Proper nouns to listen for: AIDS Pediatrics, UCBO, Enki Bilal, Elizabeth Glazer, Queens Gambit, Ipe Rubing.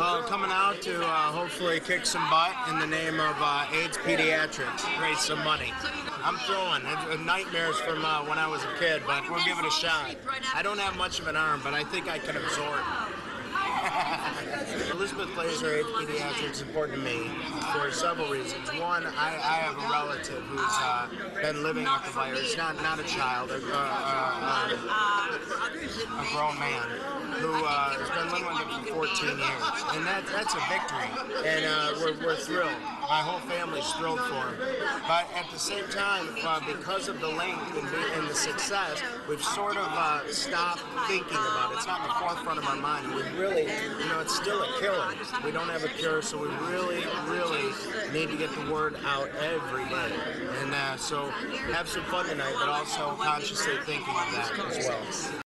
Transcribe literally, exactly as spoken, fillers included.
Uh, coming out to uh, hopefully kick some butt in the name of uh, AIDS Pediatrics, raise some money. I'm throwing it's nightmares from uh, when I was a kid, but we'll give it a shot. I don't have much of an arm, but I think I can absorb. Elizabeth Glazer, AIDS Pediatrics, is important to me for several reasons. One, I, I have a relative who's uh, been living with the virus, not, not a child, a, a, a, a grown man, who uh, has been living with them for fourteen years, and that, that's a victory, and uh, we're, we're thrilled. My whole family's thrilled for him. But at the same time, uh, because of the length and the, and the success, we've sort of uh, stopped thinking about it. It's not in the forefront of our mind. We really, you know, it's still a killer. We don't have a cure, so we really, really need to get the word out every day. And uh, so have some fun tonight, but also consciously thinking of that as well.